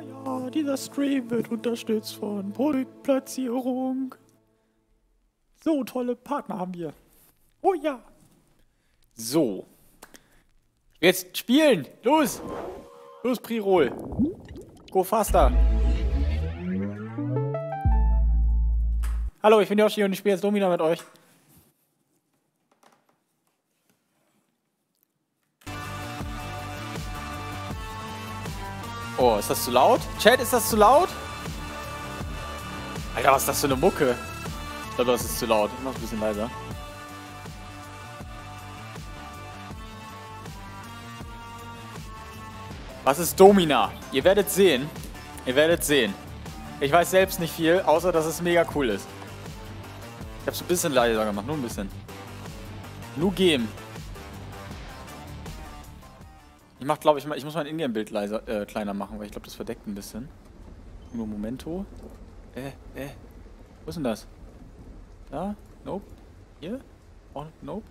Ja, dieser Stream wird unterstützt von Produktplatzierung. So tolle Partner haben wir. Oh ja. So. Jetzt spielen. Los. Los, Prirol. Go faster. Hallo, ich bin Yoshi und ich spiele jetzt Domina mit euch. Oh, ist das zu laut? Chat, ist das zu laut? Alter, was ist das für eine Mucke? Ich glaube, das ist zu laut. Ich mach's ein bisschen leiser. Was ist Domina? Ihr werdet sehen. Ihr werdet sehen. Ich weiß selbst nicht viel, außer dass es mega cool ist. Ich hab's ein bisschen leiser gemacht, nur ein bisschen. Nur Game. Ich mach, glaube ich, ich muss mein Ingame-Bild kleiner machen, weil ich glaube, das verdeckt ein bisschen. Nur Momento. Wo ist denn das? Da? Nope. Hier? Auch nope.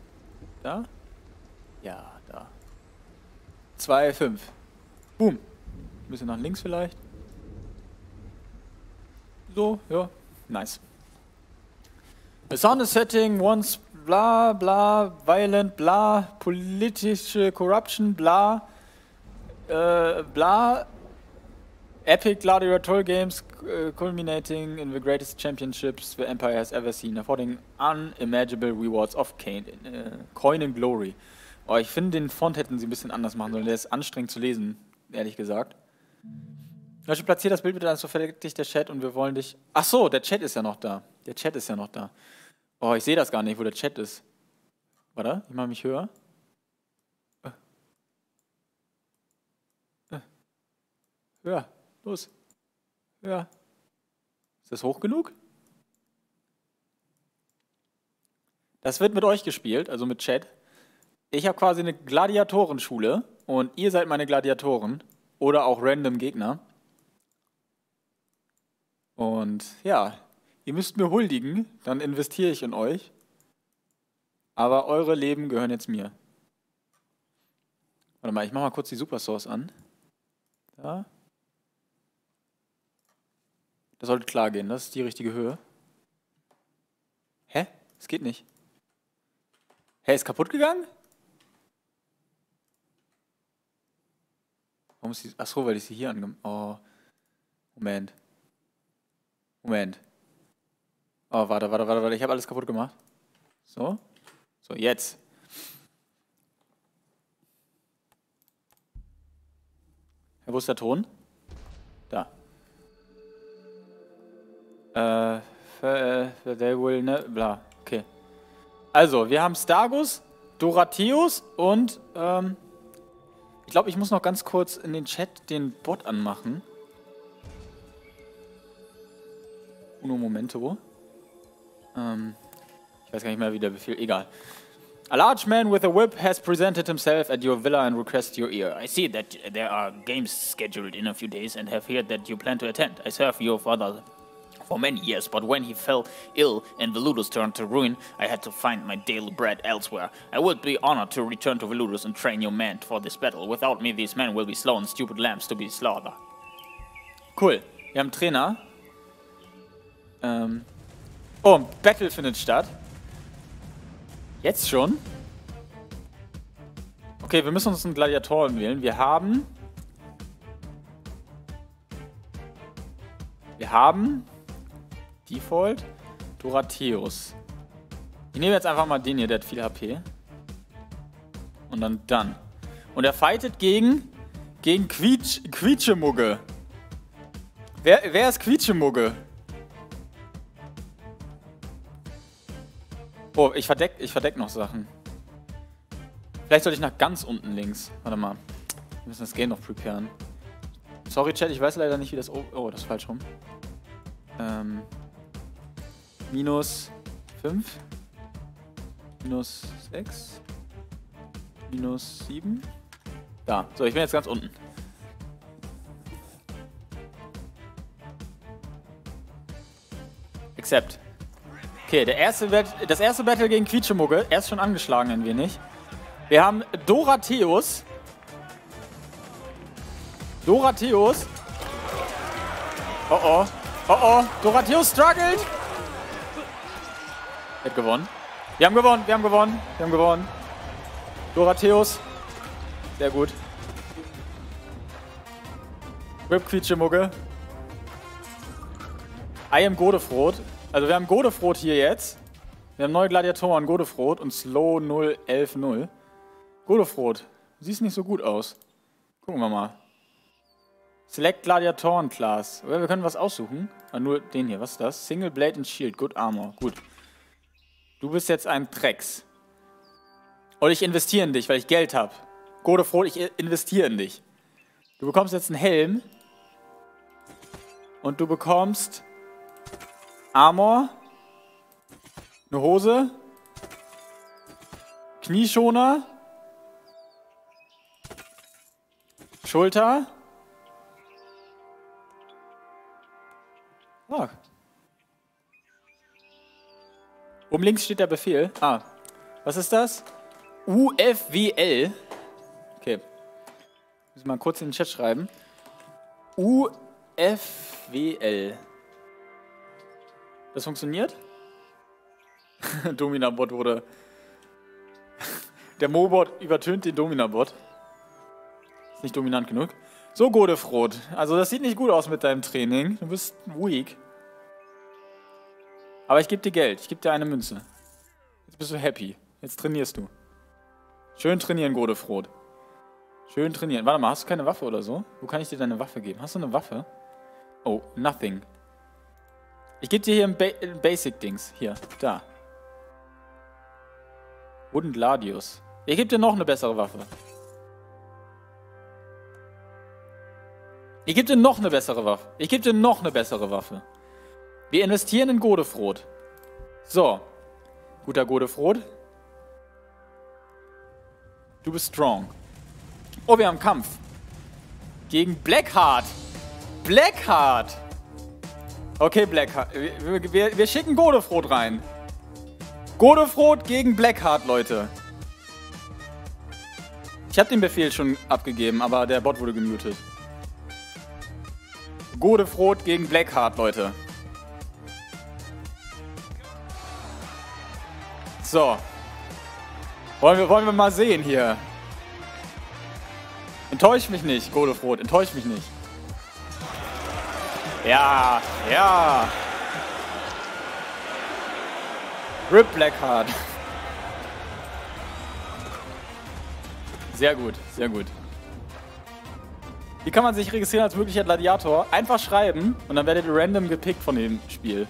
Da? Ja, da. 2,5. Boom. Ein bisschen nach links vielleicht. So, ja. Nice. The sound is setting once bla bla, violent bla, politische Corruption bla. Bla, epic gladiatorial games culminating in the greatest championships the empire has ever seen, affording unimaginable rewards of coin and glory. Oh, ich finde, den Font hätten sie ein bisschen anders machen sollen. Der ist anstrengend zu lesen, ehrlich gesagt. Leute, platziert das Bild bitte, dann so verlegt dich der Chat und wir wollen dich... Ach so, der Chat ist ja noch da. Der Chat ist ja noch da. Oh, ich sehe das gar nicht, wo der Chat ist. Warte, ich mache mich höher. Ja, los. Ja. Ist das hoch genug? Das wird mit euch gespielt, also mit Chat. Ich habe quasi eine Gladiatorenschule und ihr seid meine Gladiatoren oder auch random Gegner. Und ja, ihr müsst mir huldigen, dann investiere ich in euch. Aber eure Leben gehören jetzt mir. Warte mal, ich mache mal kurz die Supersource an. Da. Das sollte klar gehen, das ist die richtige Höhe. Hä? Es geht nicht. Hä, ist kaputt gegangen? Warum ist die... Achso, weil ich sie hier angemacht habe. Oh. Moment. Moment. Oh, warte. Ich habe alles kaputt gemacht. So. So, jetzt. Ja, wo ist der Ton? Da. They will ne, bla, okay. Also, wir haben Stargus, Doratius und, ich glaube, ich muss noch ganz kurz in den Chat den Bot anmachen. Uno momento. Ich weiß gar nicht mehr, wie der Befehl, egal. A large man with a whip has presented himself at your villa and requests your ear. I see that there are games scheduled in a few days and have heard that you plan to attend. I serve your father for many years, but when he fell ill and Veludus turned to ruin, I had to find my daily bread elsewhere. I would be honored to return to Veludus and train your men for this battle. Without me, these men will be slow and stupid lambs to be slaughtered. Cool. Wir haben Trainer. Oh, Battle findet statt. Jetzt schon? Okay, wir müssen uns einen Gladiatoren wählen. Wir haben... Default, Doratheus. Ich nehme jetzt einfach mal den hier, der hat viel HP. Und dann. Und er fightet gegen Quietschemugge. Wer ist Quietschemugge? Oh, ich verdeck noch Sachen. Vielleicht sollte ich nach ganz unten links. Warte mal. Wir müssen das Game noch preparen. Sorry, Chat, ich weiß leider nicht, wie das... Oh, das ist falsch rum. Minus 5, minus 6, minus 7. Da, so, ich bin jetzt ganz unten. Accept. Okay, das erste Battle gegen Quietschemugge. Er ist schon angeschlagen ein wenig. Wir haben Doratheus. Oh oh. Oh oh. Doratheus struggelt. Hat gewonnen. Wir haben gewonnen. Wir haben gewonnen. Wir haben gewonnen. Doratheus. Sehr gut. RIP Quietschemugge. I am Godefroid. Also wir haben Godefroid hier jetzt. Wir haben neue Gladiatoren, Godefroid und Slow 011 0. Godefroid, siehst nicht so gut aus. Gucken wir mal. Select Gladiatoren Class. Oder wir können was aussuchen. Ah, nur den hier, was ist das? Single Blade and Shield, Good Armor, gut. Du bist jetzt ein Drex. Und ich investiere in dich, weil ich Geld habe. Godefroid, ich investiere in dich. Du bekommst jetzt einen Helm. Und du bekommst Armor, eine Hose, Knieschoner, Schulter. Oh. Oben links steht der Befehl. Ah, was ist das? UFWL. Okay. Muss ich mal kurz in den Chat schreiben. UFWL. Das funktioniert? Domina-Bot wurde... Der Mobot übertönt den Domina-Bot. Ist nicht dominant genug. So, Godefroid. Also das sieht nicht gut aus mit deinem Training. Du bist weak. Aber ich gebe dir Geld. Ich gebe dir eine Münze. Jetzt bist du happy. Jetzt trainierst du. Schön trainieren, Godefroid. Schön trainieren. Warte mal, hast du keine Waffe oder so? Wo kann ich dir deine Waffe geben? Hast du eine Waffe? Oh, nothing. Ich gebe dir hier ein Basic-Dings. Hier, da. Wooden Gladius. Ich gebe dir noch eine bessere Waffe. Ich gebe dir noch eine bessere Waffe. Ich gebe dir noch eine bessere Waffe. Wir investieren in Godefroid. So. Guter Godefroid. Du bist strong. Oh, wir haben Kampf. Gegen Blackheart. Blackheart. Okay, Blackheart. Wir schicken Godefroid rein. Godefroid gegen Blackheart, Leute. Ich habe den Befehl schon abgegeben, aber der Bot wurde gemutet. Godefroid gegen Blackheart, Leute. So. Wollen wir mal sehen hier. Enttäuscht mich nicht, Godefroid. Enttäuscht mich nicht. Ja, ja. RIP Blackheart. Sehr gut, sehr gut. Wie kann man sich registrieren als möglicher Gladiator? Einfach schreiben und dann werdet ihr random gepickt von dem Spiel.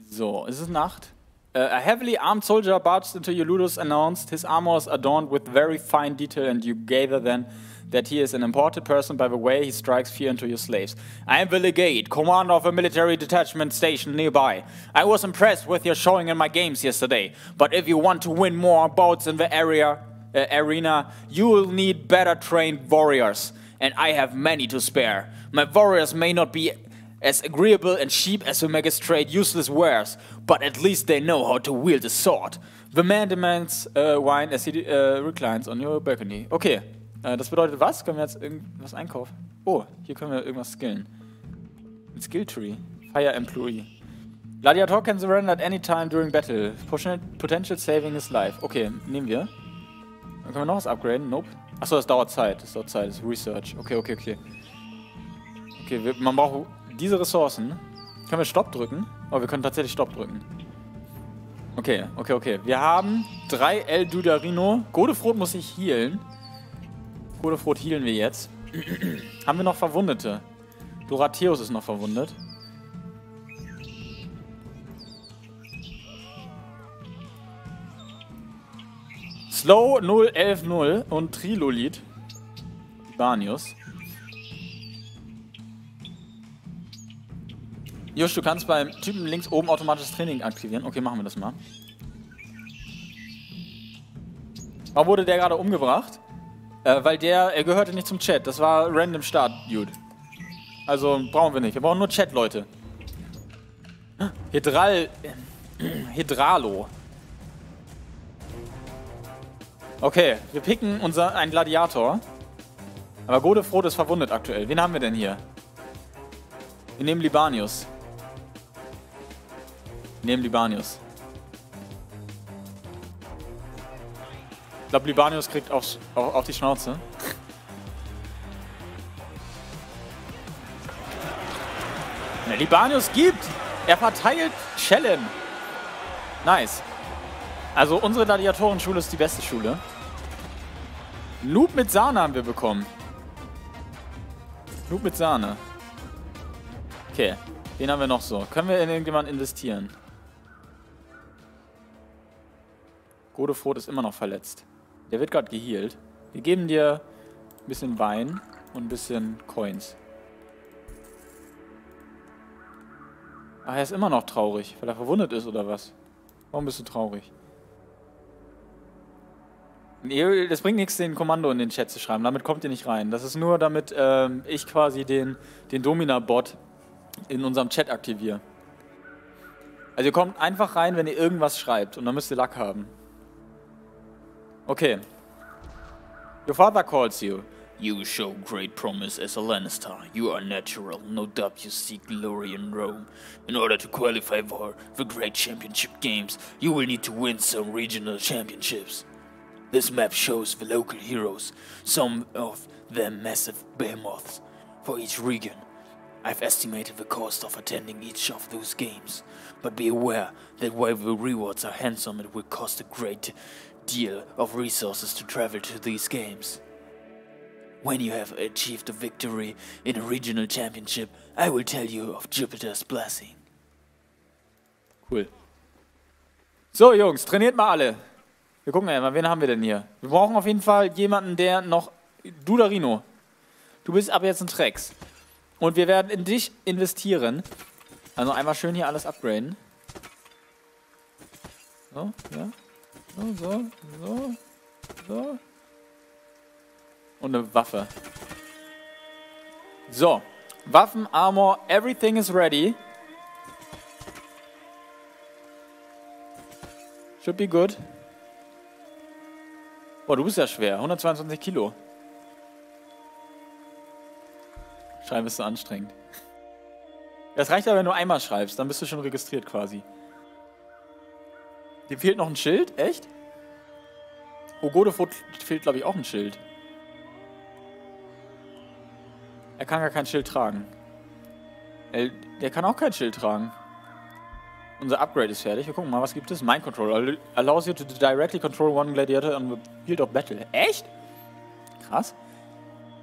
So, es ist Nacht. A heavily armed soldier barged into your ludus, announced his armor is adorned with very fine detail and you gather then that he is an important person by the way he strikes fear into your slaves. I am Willie Gate, commander of a military detachment stationed nearby. I was impressed with your showing in my games yesterday, but if you want to win more bouts in the arena, you will need better trained warriors, and I have many to spare. My warriors may not be as agreeable and cheap as the magistrate useless wares, but at least they know how to wield a sword. The man demands wine as he reclines on your balcony. Okay. Das bedeutet was? Können wir jetzt irgendwas einkaufen? Oh, hier können wir irgendwas skillen. Ein Skilltree. Fire Employee. Gladiator can surrender at any time during battle. Potential saving his life. Okay, nehmen wir. Dann können wir noch was upgraden. Nope. Achso, das dauert Zeit. Das dauert Zeit. Das ist Research. Okay, okay, okay. Okay, man braucht diese Ressourcen. Können wir Stopp drücken? Oh, wir können tatsächlich Stopp drücken. Okay, okay, okay. Wir haben 3 El Duderino. Godefroid muss sich healen. Godefroid healen wir jetzt. Haben wir noch Verwundete? Doratheus ist noch verwundet. Slow 011 0 und Trilolit. Libanius. Josh, du kannst beim Typen links oben automatisches Training aktivieren. Okay, machen wir das mal. Warum wurde der gerade umgebracht? Weil er gehörte nicht zum Chat. Das war random Start, Dude. Also brauchen wir nicht. Wir brauchen nur Chat, Leute. Hedralo. Okay, wir picken einen Gladiator. Aber Godefroid ist verwundet aktuell. Wen haben wir denn hier? Wir nehmen Libanius. Wir nehmen Libanius. Ich glaube, Libanius kriegt auf die Schnauze. Na, Libanius gibt! Er verteilt Schellen. Nice. Also unsere Gladiatorenschule ist die beste Schule. Loop mit Sahne haben wir bekommen. Loop mit Sahne. Okay, den haben wir noch so. Können wir in irgendjemanden investieren? Godefroid ist immer noch verletzt. Der wird gerade geheilt. Wir geben dir ein bisschen Wein und ein bisschen Coins. Ach, er ist immer noch traurig, weil er verwundet ist oder was? Warum bist du traurig? Nee, das bringt nichts, den Kommando in den Chat zu schreiben. Damit kommt ihr nicht rein. Das ist nur, damit ich quasi den Domina-Bot in unserem Chat aktiviere. Also ihr kommt einfach rein, wenn ihr irgendwas schreibt. Und dann müsst ihr Luck haben. Okay. Your father calls you. You show great promise as a Lannister. You are natural. No doubt you seek glory in Rome. In order to qualify for the great championship games, you will need to win some regional championships. This map shows the local heroes, some of them massive behemoths, for each region. I've estimated the cost of attending each of those games, but be aware that while the rewards are handsome, it will cost a great deal of resources to travel to these games. When you have achieved a victory in a regional championship, I will tell you of Jupiter's blessing. Cool. So Jungs, trainiert mal alle. Wir gucken ja mal, wen haben wir denn hier? Wir brauchen auf jeden Fall jemanden, der noch... Duderino, du bist ab jetzt ein Trex. Und wir werden in dich investieren. Also einmal schön hier alles upgraden. So, ja. So. Und eine Waffe. So. Waffen, Armor, everything is ready. Should be good. Boah, du bist ja schwer. 122 Kilo. Schreiben ist so anstrengend. Das reicht aber, wenn du einmal schreibst. Dann bist du schon registriert quasi. Dir fehlt noch ein Schild? Echt? Oh, Godefroid fehlt, glaube ich, auch ein Schild. Er kann gar kein Schild tragen. Der kann auch kein Schild tragen. Unser Upgrade ist fertig. Wir gucken mal, was gibt es? Mind Control. Allows you to directly control one gladiator on the field of battle. Echt? Krass.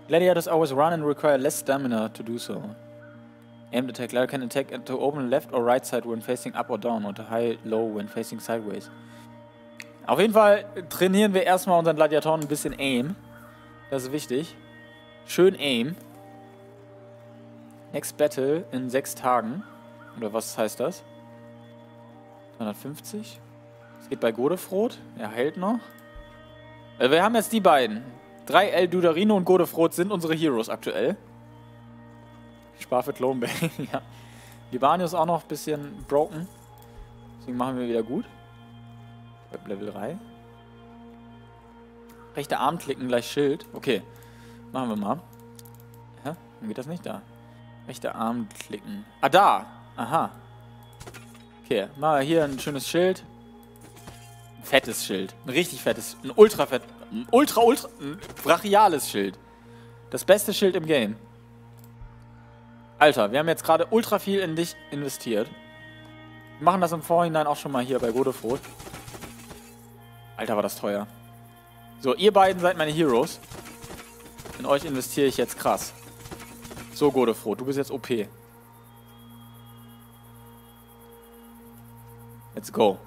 Gladiators always run and require less stamina to do so. Aimed attack. Gladiator can attack to open left or right side when facing up or down or to high low when facing sideways. Auf jeden Fall trainieren wir erstmal unseren Gladiatoren ein bisschen Aim. Das ist wichtig. Schön Aim. Next Battle in 6 Tagen. Oder was heißt das? 250. Es geht bei Godefroid. Er heilt noch. Wir haben jetzt die beiden. 3 El Duderino und Godefroid sind unsere Heroes aktuell. Spar für Clone Bay. Ja. Libanius auch noch ein bisschen broken. Deswegen machen wir wieder gut. Level 3. Rechter Arm klicken, gleich Schild. Okay. Machen wir mal. Hä? Dann geht das nicht da. Rechter Arm klicken. Ah, da! Aha. Okay, mal hier ein schönes Schild. Ein fettes Schild. Ein richtig fettes. Ein ultra fett. Ein ultra brachiales Schild. Das beste Schild im Game. Alter, wir haben jetzt gerade ultra viel in dich investiert. Wir machen das im Vorhinein auch schon mal hier bei Godefroid. Alter, war das teuer. So, ihr beiden seid meine Heroes. In euch investiere ich jetzt krass. So, Godefroid, du bist jetzt OP. Let's go.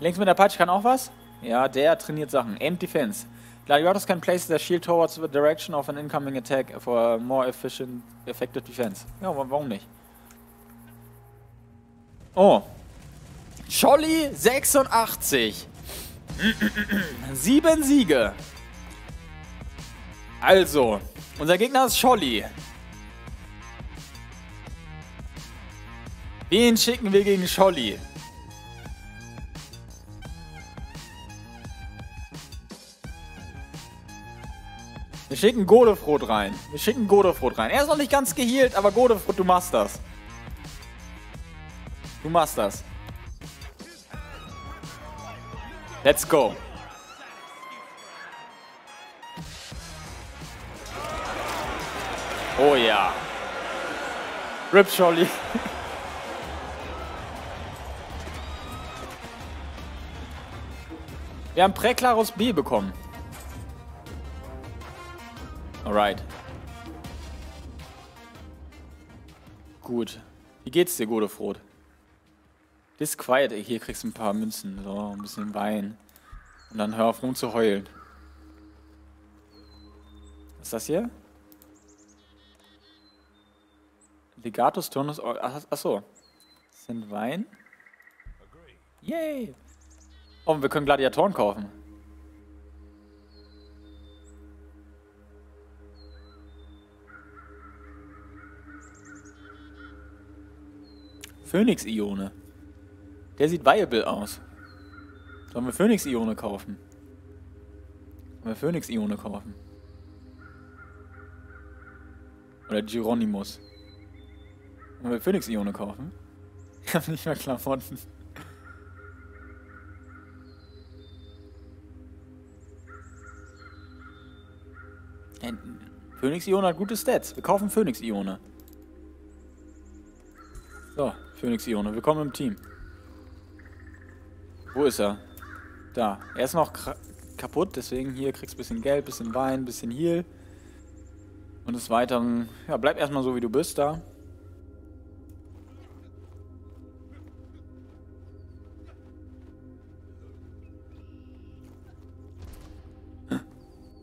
Links mit der Peitsche kann auch was? Ja, der trainiert Sachen. Aimed Defense. Gladiators can place their shield towards the direction of an incoming attack for a more efficient, effective defense. Ja, warum nicht? Oh. Scholli86. 7 Siege. Also, unser Gegner ist Scholli. Wen schicken wir gegen Scholli? schicken Godefroid rein. Wir schicken Godefroid rein. Er ist noch nicht ganz gehealt, aber Godefroid, du machst das. Du machst das. Let's go. Oh ja. RIP Scholli. Wir haben Preclarus B bekommen. Alright. Gut. Wie geht's dir, Godefroid? Bist quiet, ey. Hier kriegst du ein paar Münzen. So, ein bisschen Wein. Und dann hör auf, rum zu heulen. Was ist das hier? Legatus Turnus. Achso. Das sind Wein. Yay! Oh, wir können Gladiatoren kaufen. Phoenix-Ione. Der sieht viable aus. Sollen wir Phoenix-Ione kaufen? Sollen wir Phoenix-Ione kaufen? Oder Geronimus. Sollen wir Phoenix-Ione kaufen? Ich habe nicht mehr Klamotten. Phoenix-Ione hat gute Stats. Wir kaufen Phoenix-Ione. So, Phoenix-Ione. Willkommen im Team. Wo ist er? Da. Er ist noch kaputt, deswegen hier kriegst du ein bisschen Geld, ein bisschen Wein, ein bisschen Heal. Und des Weiteren, ja, bleib erstmal so, wie du bist da.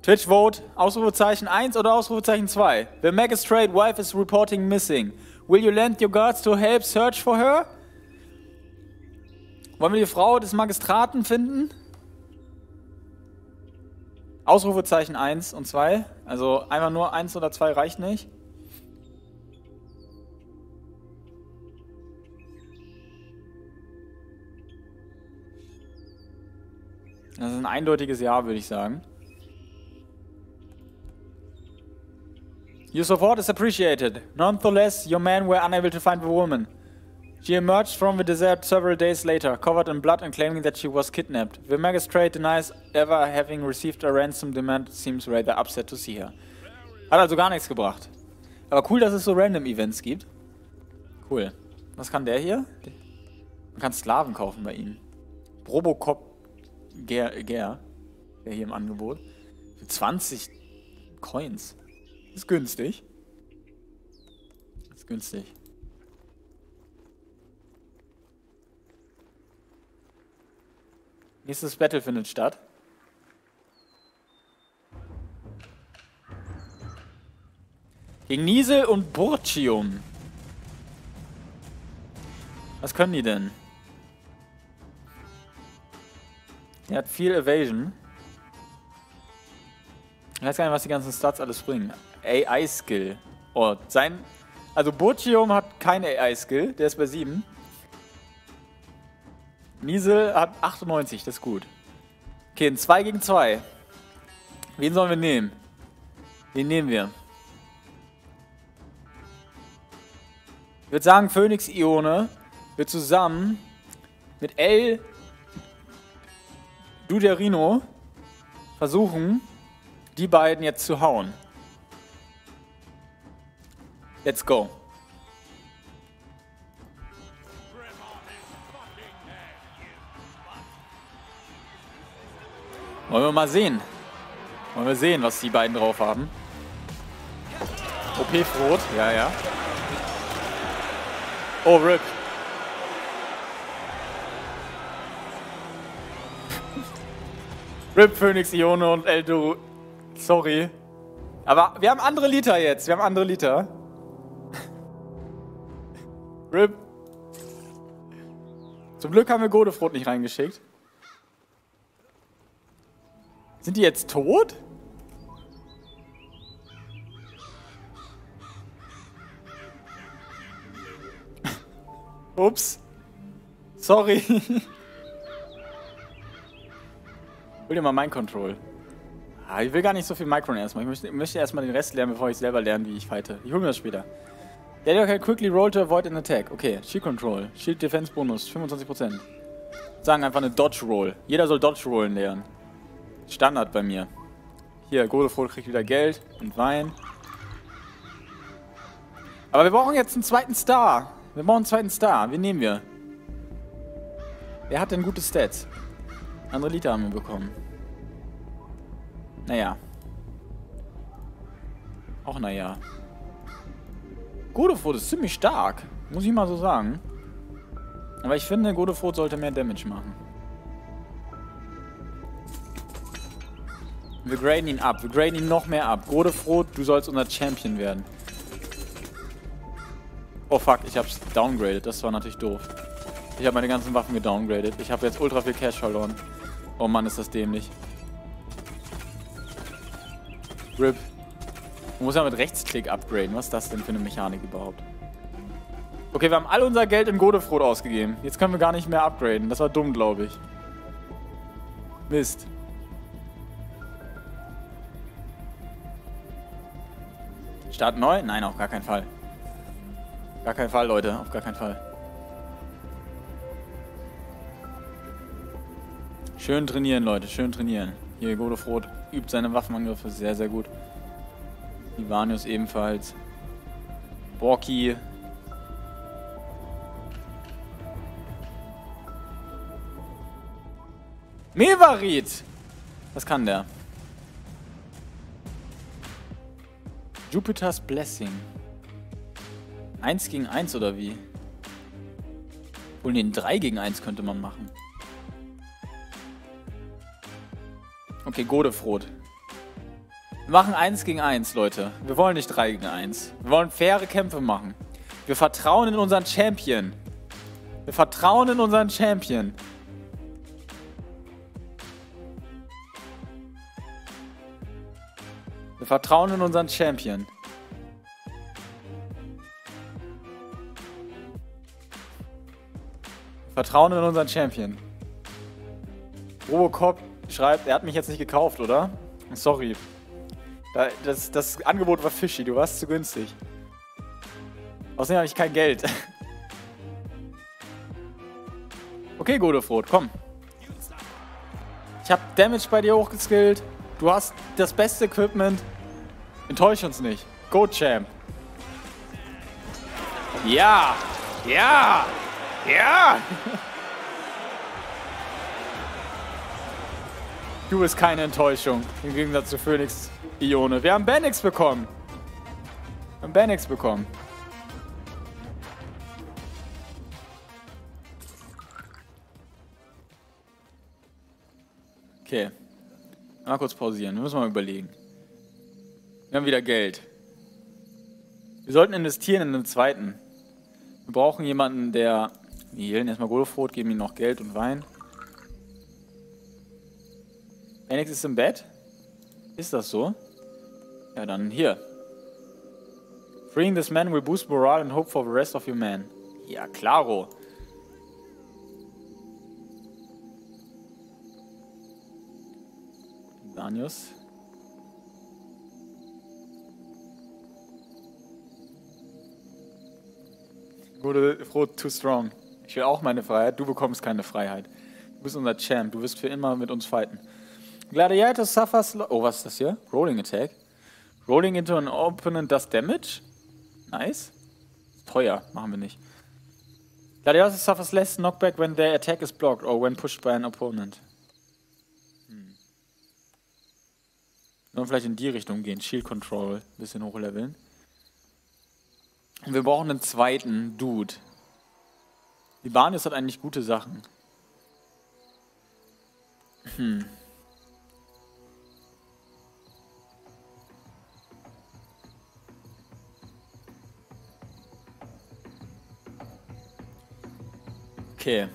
Twitch-Vote, Ausrufezeichen 1 oder Ausrufezeichen 2. The magistrate wife is reporting missing. Will you lend your guards to help search for her? Wollen wir die Frau des Magistraten finden? Ausrufezeichen 1 und 2. Also einmal nur 1 oder 2 reicht nicht. Das ist ein eindeutiges Ja, würde ich sagen. Your support is appreciated. Nonetheless, your men were unable to find the woman. She emerged from the desert several days later, covered in blood and claiming that she was kidnapped. The magistrate denies ever having received a ransom demand, seems rather upset to see her. Hat also gar nichts gebracht. Aber cool, dass es so random Events gibt. Cool. Was kann der hier? Man kann Sklaven kaufen bei ihm. Robocop Ger, der hier im Angebot. Für 20 Coins. Ist günstig. Ist günstig. Nächstes Battle findet statt. Gegen Niesel und Burchium. Was können die denn? Der hat viel Evasion. Ich weiß gar nicht, was die ganzen Stats alles bringen. AI-Skill. Oh, sein... Also Burchium hat kein AI-Skill. Der ist bei 7. Niesel hat 98, das ist gut. Okay, ein 2 gegen 2. Wen sollen wir nehmen? Wen nehmen wir? Ich würde sagen, Phoenix-Ione wird zusammen mit El Duderino versuchen, die beiden jetzt zu hauen. Let's go. Wollen wir mal sehen. Wollen wir sehen, was die beiden drauf haben. OP-Frot, ja, ja. Oh, RIP. RIP Phoenix-Ione und El Duderino. Sorry. Aber wir haben Andrelita jetzt. Wir haben Andrelita. RIP. Zum Glück haben wir Godefroid nicht reingeschickt. Sind die jetzt tot? Ups. Sorry. Hol dir mal mein Control. Ich will gar nicht so viel micron erstmal. Ich möchte erstmal den Rest lernen, bevor ich selber lerne, wie ich fighte. Ich hole mir das später. Daddy can quickly roll to avoid an attack. Okay, Shield Control. Shield Defense Bonus, 25%. Sagen einfach eine Dodge Roll. Jeder soll Dodge Rollen lernen. Standard bei mir. Hier, Godefroid kriegt wieder Geld und Wein. Aber wir brauchen jetzt einen zweiten Star. Wir brauchen einen zweiten Star. Wen nehmen wir? Wer hat denn gute Stats? Andrelita haben wir bekommen. Naja. Auch naja. Godefroid ist ziemlich stark. Muss ich mal so sagen. Aber ich finde, Godefroid sollte mehr Damage machen. Wir graden ihn ab. Wir graden ihn noch mehr ab. Godefroid, du sollst unser Champion werden. Oh fuck, ich hab's downgraded. Das war natürlich doof. Ich habe meine ganzen Waffen gedowngraded. Ich habe jetzt ultra viel Cash verloren. Oh Mann, ist das dämlich. RIP. Man muss ja mit Rechtsklick upgraden. Was ist das denn für eine Mechanik überhaupt? Okay, wir haben all unser Geld in Godefroid ausgegeben. Jetzt können wir gar nicht mehr upgraden. Das war dumm, glaube ich. Mist. Start neu? Nein, auf gar keinen Fall. Gar keinen Fall, Leute. Auf gar keinen Fall. Schön trainieren, Leute, schön trainieren. Hier, Godefroid übt seine Waffenangriffe sehr, sehr gut. Libanius ebenfalls. Borki. Mevarit! Was kann der? Jupiter's Blessing. 1 gegen 1 oder wie? Wohl den 3 gegen 1 könnte man machen. Okay, Godefroid. Wir machen 1 gegen 1, Leute. Wir wollen nicht 3 gegen 1. Wir wollen faire Kämpfe machen. Wir vertrauen in unseren Champion. Wir vertrauen in unseren Champion. Wir vertrauen in unseren Champion. Wir vertrauen in unseren Champion. Robocop schreibt, er hat mich jetzt nicht gekauft, oder? Sorry. Das Angebot war fishy, du warst zu günstig. Außerdem habe ich kein Geld. Okay, Godefroid, komm. Ich habe Damage bei dir hochgeskillt. Du hast das beste Equipment. Enttäusch uns nicht. Go, Champ. Ja! Ja! Ja! Du bist keine Enttäuschung, im Gegensatz zu Phoenix-Ione. Wir haben Bannix bekommen. Wir haben Bannix bekommen. Okay. Mal kurz pausieren, wir müssen mal überlegen. Wir haben wieder Geld. Wir sollten investieren in den zweiten. Wir brauchen jemanden, der... Wir hehlen erstmal Godefroid, geben ihm noch Geld und Wein. Alex ist im Bett? Ist das so? Ja, dann hier. Freeing this man will boost morale and hope for the rest of your men. Ja, klaro. Danius. Godefroid too strong. Ich will auch meine Freiheit, du bekommst keine Freiheit. Du bist unser Champ, du wirst für immer mit uns fighten. Gladiator suffers... Oh, was ist das hier? Rolling Attack. Rolling into an opponent does damage? Nice. Teuer, machen wir nicht. Gladiator suffers less knockback when their attack is blocked or when pushed by an opponent. Sollen wir vielleicht in die Richtung gehen. Shield Control. Bisschen hochleveln. Und wir brauchen einen zweiten Dude. Libanius hat eigentlich gute Sachen. Okay.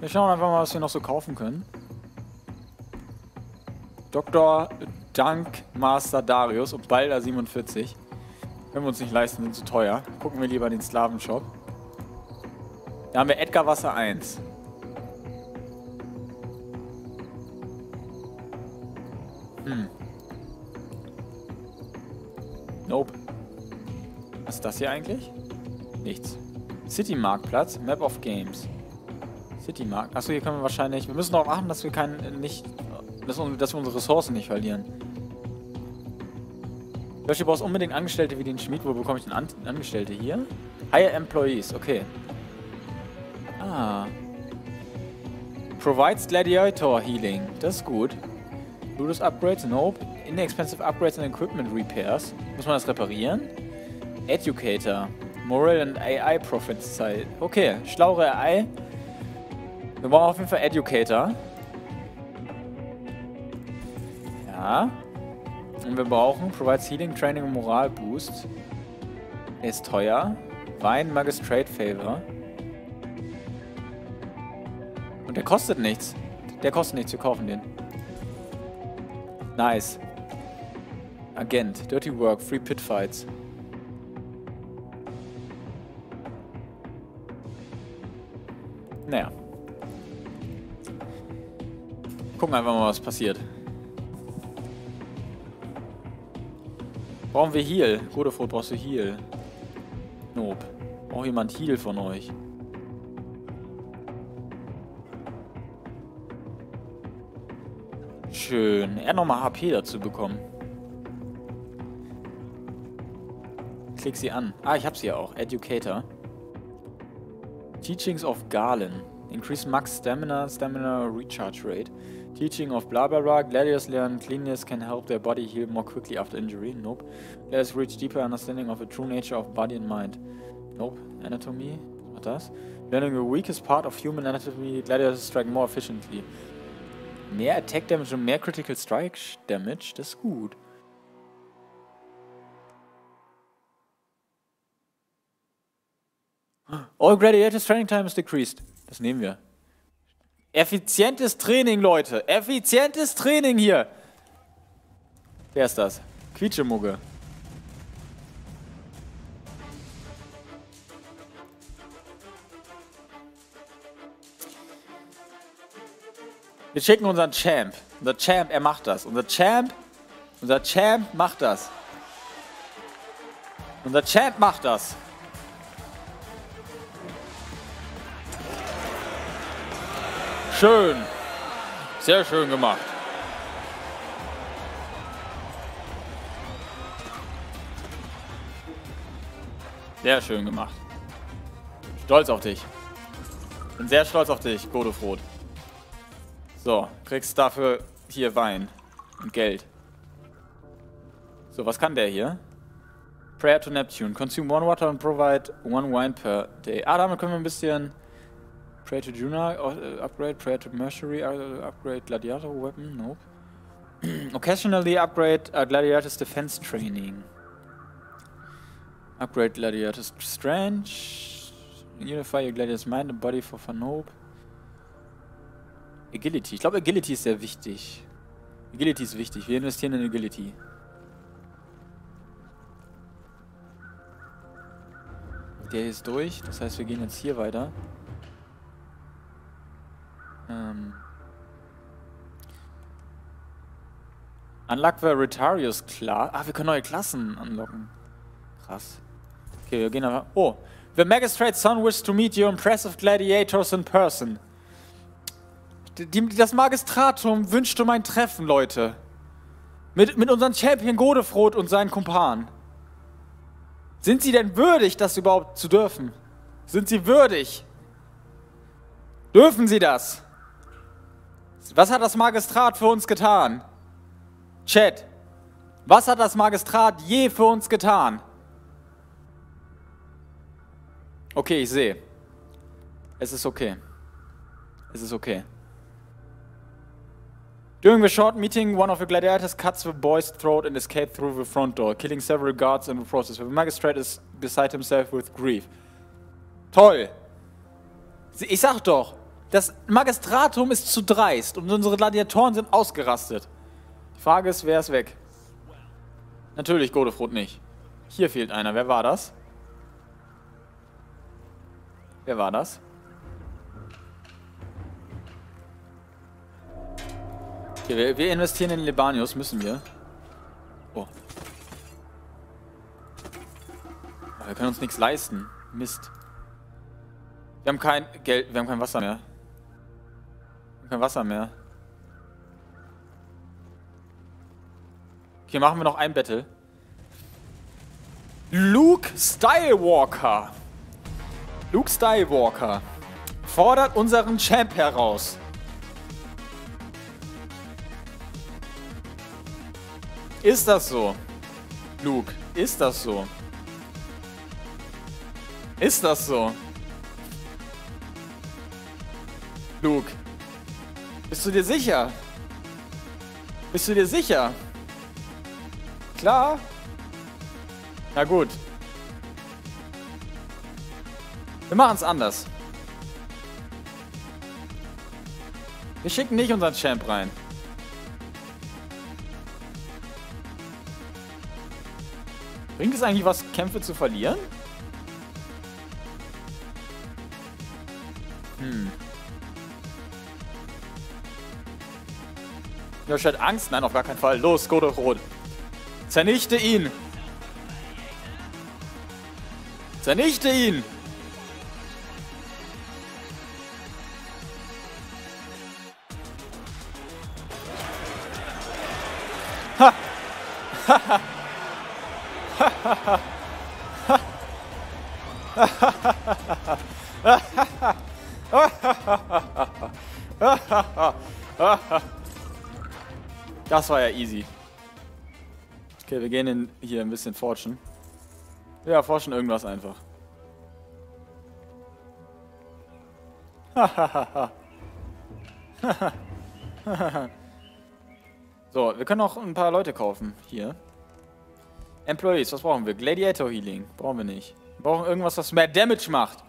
Wir schauen einfach mal, was wir noch so kaufen können. Dr. Dank Master Darius und Balda 47. Können wir uns nicht leisten, sind zu teuer. Gucken wir lieber den Slavenshop. Da haben wir Edgar Wasser 1. Nope. Was ist das hier eigentlich? Nichts. City-Marktplatz, Map of Games. City-Markt. Achso, hier können wir wahrscheinlich... Wir müssen darauf achten, dass wir keinen... dass wir unsere Ressourcen nicht verlieren. Yoshi, du brauchst unbedingt Angestellte wie den Schmied. Wo bekomme ich denn Angestellte hier? Hire Employees, okay. Ah. Provides Gladiator Healing. Das ist gut. Ludus Upgrades, nope. Inexpensive Upgrades and Equipment Repairs. Muss man das reparieren? Educator. Moral and AI Prophezei. Okay, schlauere AI. Wir brauchen auf jeden Fall Educator. Ja. Und wir brauchen Provides Healing, Training und Moral Boost. Der ist teuer. Wein, Magistrate Favor. Und der kostet nichts. Der kostet nichts, wir kaufen den. Nice. Agent, Dirty Work, Free Pit Fights. Naja. Gucken einfach mal, was passiert. Brauchen wir Heal? Godefroid, brauchst du Heal? Nope. Braucht jemand Heal von euch? Schön. Er hat nochmal HP dazu bekommen. Klick sie an. Ah, ich hab sie ja auch. Educator. Teachings of Galen. Increase Max Stamina, Stamina Recharge Rate. Teaching of bla bla bla. Gladiators learn cleanliness can help their body heal more quickly after injury. Nope. Gladiators reach deeper understanding of the true nature of body and mind. Nope. Anatomy. Was war das? Learning the weakest part of human anatomy. Gladiators strike more efficiently. Mehr Attack Damage und mehr Critical Strike Damage. Das ist gut. All Gladiators Training Time is decreased. Das nehmen wir. Effizientes Training, Leute. Effizientes Training hier. Wer ist das? Quietschemugge. Wir schicken unseren Champ. Unser Champ, er macht das. Unser Champ macht das. Unser Champ macht das. Schön. Sehr schön gemacht. Sehr schön gemacht. Stolz auf dich. Bin sehr stolz auf dich, Godefroid. So, kriegst dafür hier Wein und Geld. So, was kann der hier? Prayer to Neptune. Consume 1 water and provide 1 wine per day. Ah, damit können wir ein bisschen... Prayer to Juna, upgrade. Prayer to Mercury, upgrade. Gladiator Weapon, nope. Occasionally upgrade Gladiator's Defense Training. Upgrade Gladiator's Strength. Unify your Gladiator's Mind and Body for fun, nope. Agility. Ich glaube, Agility ist sehr wichtig. Agility ist wichtig. Wir investieren in Agility. Der hier ist durch. Das heißt, wir gehen jetzt hier weiter. Unlock the Retarius Class. Ah, wir können neue Klassen anlocken. Krass. Okay, wir gehen einfach... Oh. The Magistrate's son wishes to meet your impressive gladiators in person. Das Magistratum wünscht um ein Treffen, Leute. Mit unserem Champion Godefroid und seinen Kumpanen. Sind sie denn würdig, das überhaupt zu dürfen? Sind sie würdig? Dürfen sie das? Was hat das Magistrat für uns getan? Chat, was hat das Magistrat je für uns getan? Okay, ich sehe. Es ist okay. Es ist okay. During the short meeting, one of the gladiators cuts the boy's throat and escaped through the front door, killing several guards in the process. The magistrate is beside himself with grief. Toll! Ich sag doch, das Magistratum ist zu dreist und unsere Gladiatoren sind ausgerastet. Die Frage ist, wer ist weg? Natürlich Godefroid nicht. Hier fehlt einer. Wer war das? Wer war das? Okay, wir investieren in Libanius, müssen wir. Oh. Wir können uns nichts leisten. Mist. Wir haben kein Geld, wir haben kein Wasser mehr. Wir haben kein Wasser mehr. Okay, machen wir noch ein Battle. Luke Stylewalker. Luke Stylewalker fordert unseren Champ heraus. Ist das so? Luke, ist das so? Ist das so? Luke, bist du dir sicher? Bist du dir sicher? Klar? Na gut. Wir machen es anders. Wir schicken nicht unseren Champ rein. Bringt es eigentlich was, Kämpfe zu verlieren? Josh hat Angst? Nein, auf gar keinen Fall. Los, Godefroid. Zernichte ihn! Zernichte ihn! Ha! Haha! Das war ja easy. Okay, wir gehen hier ein bisschen forschen. Wir erforschen irgendwas einfach. So, wir können auch ein paar Leute kaufen hier. Employees, was brauchen wir? Gladiator Healing. Brauchen wir nicht. Wir brauchen irgendwas, was mehr Damage macht.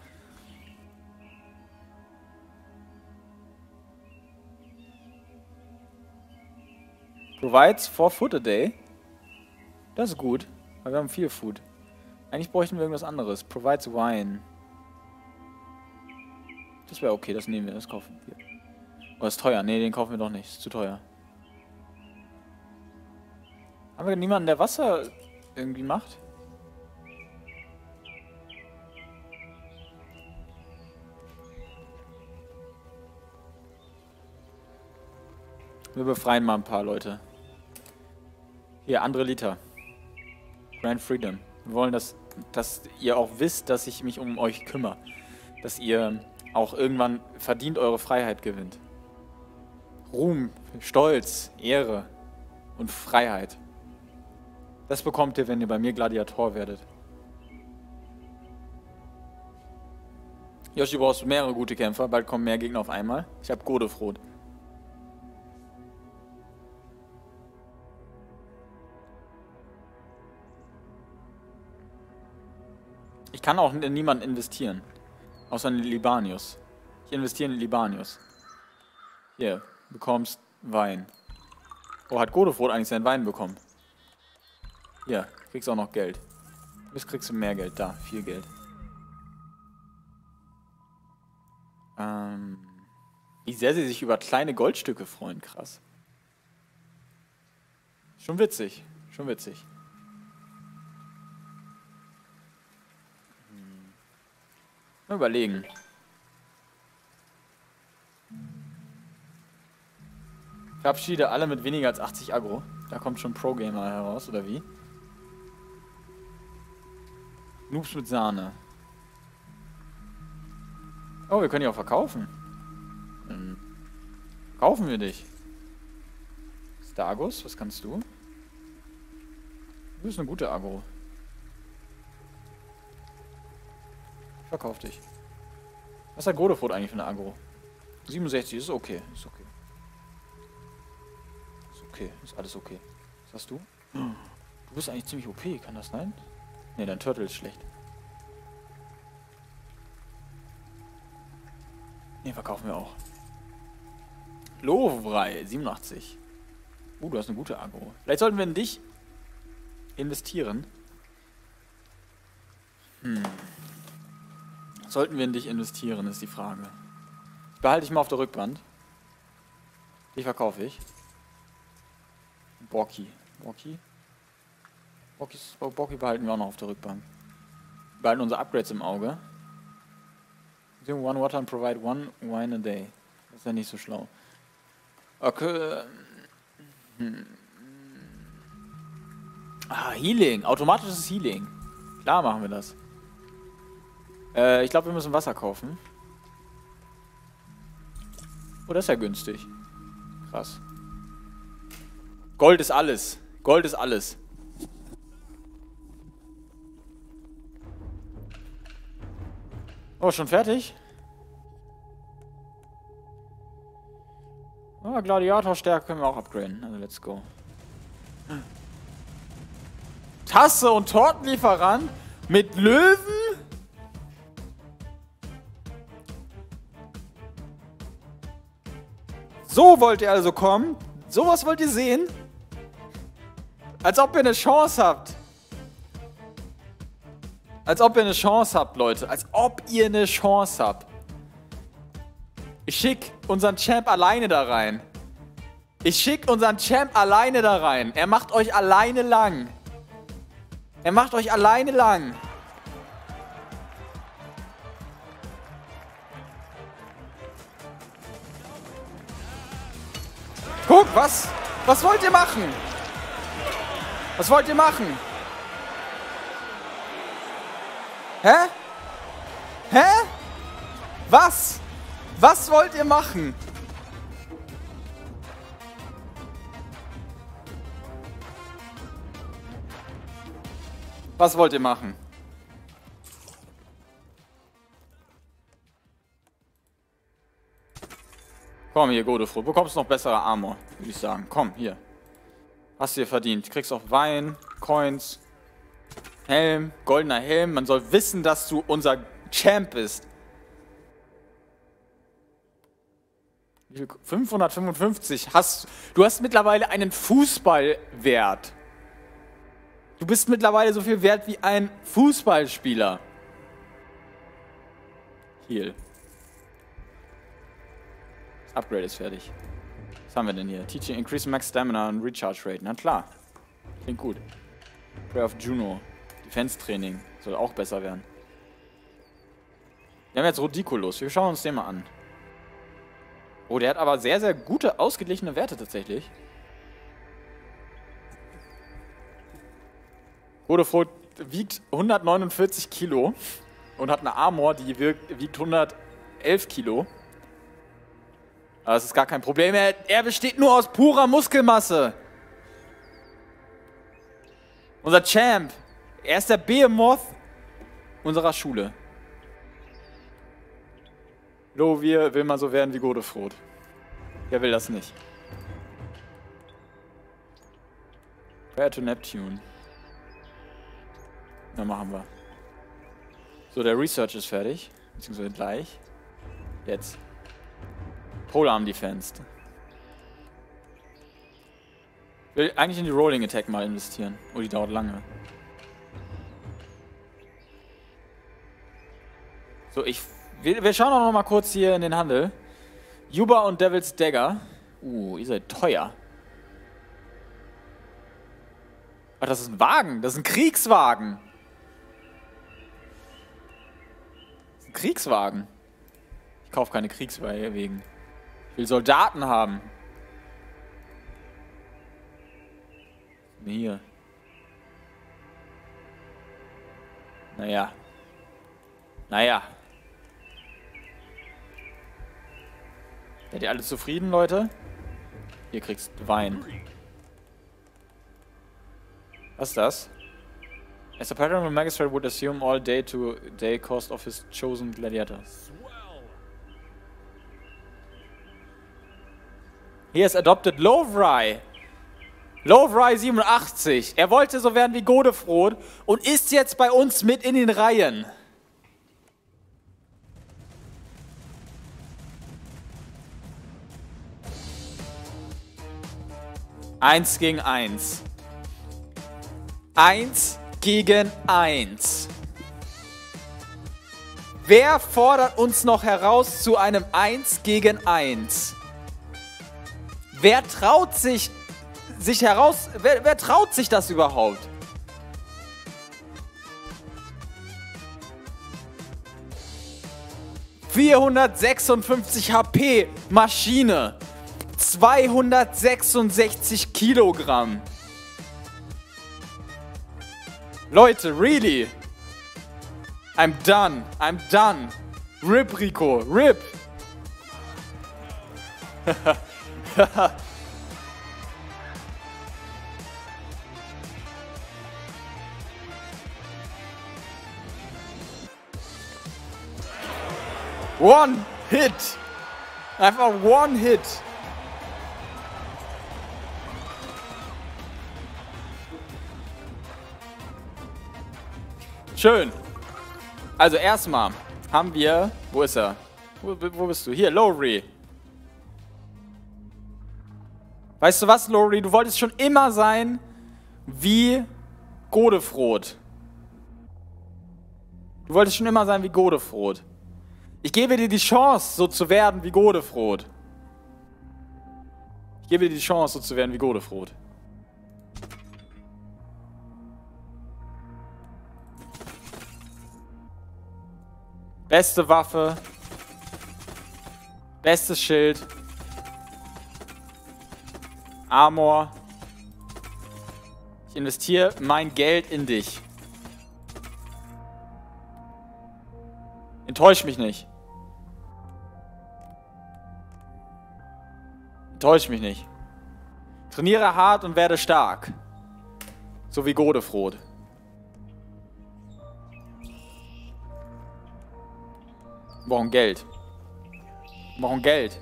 Provides 4 Food a day. Das ist gut, weil wir haben viel Food. Eigentlich bräuchten wir irgendwas anderes. Provides Wine. Das wäre okay, das nehmen wir, das kaufen wir. Oh, ist teuer. Ne, den kaufen wir doch nicht. Ist zu teuer. Haben wir niemanden, der Wasser irgendwie macht? Wir befreien mal ein paar Leute. Hier, Andrelita. Grand Freedom. Wir wollen, dass ihr auch wisst, dass ich mich um euch kümmere. Dass ihr auch irgendwann verdient eure Freiheit gewinnt. Ruhm, Stolz, Ehre und Freiheit. Das bekommt ihr, wenn ihr bei mir Gladiator werdet. Yoshi, du brauchst mehrere gute Kämpfer. Bald kommen mehr Gegner auf einmal. Ich habe Godefroid. Ich kann auch in niemanden investieren. Außer in Libanius. Ich investiere in Libanius. Hier, du bekommst Wein. Oh, hat Godefroid eigentlich seinen Wein bekommen? Ja, kriegst auch noch Geld. Jetzt kriegst du mehr Geld. Da, viel Geld. Wie sehr sie sich über kleine Goldstücke freuen, krass. Schon witzig, schon witzig. Mal überlegen. Verabschiede alle mit weniger als 80 Aggro. Da kommt schon Pro-Gamer heraus, oder wie? Noobs mit Sahne. Oh, wir können ja auch verkaufen. Kaufen wir dich. Stargus, was kannst du? Du bist eine gute Agro. Ich verkauf dich. Was hat Godefroid eigentlich für eine Agro? 67, ist okay. Ist okay. Ist okay, ist alles okay. Was hast du? Du bist eigentlich ziemlich OP, kann das sein? Ne, dein Turtle ist schlecht. Ne, verkaufen wir auch. Lovrei, 87. Du hast eine gute Agro. Vielleicht sollten wir in dich investieren. Sollten wir in dich investieren, ist die Frage. Ich behalte dich mal auf der Rückwand. Dich verkaufe ich. Borki. Borki behalten wir auch noch auf der Rückbank. behalten unsere Upgrades im Auge. Consume 1 water and provide 1 wine a day. Das ist ja nicht so schlau. Okay. Ah, Healing. Automatisches Healing. Klar machen wir das. Ich glaube, wir müssen Wasser kaufen. Oh, das ist ja günstig. Krass. Gold ist alles. Gold ist alles. Oh, schon fertig? Oh, Gladiatorstärke können wir auch upgraden. Also, let's go. Tasse und Tortenlieferant mit Löwen? So wollt ihr also kommen? Sowas wollt ihr sehen? Als ob ihr eine Chance habt. Als ob ihr eine Chance habt, Leute. Als ob ihr eine Chance habt. Ich schick unseren Champ alleine da rein. Ich schick unseren Champ alleine da rein. Er macht euch alleine lang. Er macht euch alleine lang. Guck, was? Was wollt ihr machen? Was wollt ihr machen? Hä? Hä? Was? Was wollt ihr machen? Was wollt ihr machen? Komm hier, Godefroid, bekommst noch bessere Armor, würde ich sagen. Komm, hier. Hast du dir verdient. Kriegst auch Wein, Coins, Helm, goldener Helm. Man soll wissen, dass du unser Champ bist. 555 hast du. Du hast mittlerweile einen Fußballwert. Du bist mittlerweile so viel wert wie ein Fußballspieler. Heal. Das Upgrade ist fertig. Was haben wir denn hier? Teaching Increase Max Stamina und Recharge Rate. Na klar. Klingt gut. Prayer of Juno. Defense Training. Soll auch besser werden. Wir haben jetzt Rodiculus. Wir schauen uns den mal an. Oh, der hat aber sehr, sehr gute, ausgeglichene Werte tatsächlich. Godefroid wiegt 149 Kilo und hat eine Armor, die wiegt 111 Kilo. Aber das ist gar kein Problem. Er besteht nur aus purer Muskelmasse. Unser Champ. Er ist der Behemoth unserer Schule. Lowry will mal so werden wie Godefroid. Wer will das nicht? Prayer to Neptune. Na, machen wir. So, der Research ist fertig. Beziehungsweise gleich. Jetzt. Polearm Defense. Ich will eigentlich in die Rolling Attack mal investieren. Oh, die dauert lange. So, wir schauen auch noch mal kurz hier in den Handel. Juba und Devil's Dagger. Ihr seid teuer. Ach, das ist ein Wagen. Das ist ein Kriegswagen. Das ist ein Kriegswagen. Ich kaufe keine Kriegswagen. Ich will Soldaten haben. Hier. Naja. Naja. Seid ihr alle zufrieden, Leute? Hier kriegst du Wein. Was ist das? As a pattern of magistrate would assume all day to day cost of his chosen gladiators. He has adopted Lovrei. Lovrei 87. Er wollte so werden wie Godefroid und ist jetzt bei uns mit in den Reihen. Eins gegen eins. Eins gegen eins. Wer fordert uns noch heraus zu einem 1 gegen 1? Wer traut sich heraus? Wer traut sich das überhaupt? 456 HP, Maschine, 266 Kilogramm. Leute, really? I'm done, I'm done. RIP, Rico, RIP. One Hit. Einfach One Hit. Schön. Also erstmal haben wir... Wo ist er? Wo bist du? Hier, Lowry. Weißt du was, Lowry? Du wolltest schon immer sein wie Godefroid. Du wolltest schon immer sein wie Godefroid. Ich gebe dir die Chance, so zu werden wie Godefroid. Ich gebe dir die Chance, so zu werden wie Godefroid. Beste Waffe. Bestes Schild. Armor. Ich investiere mein Geld in dich. Enttäusch mich nicht. Enttäusch mich nicht. Trainiere hart und werde stark. So wie Godefroid. Wir brauchen Geld. Wir brauchen Geld.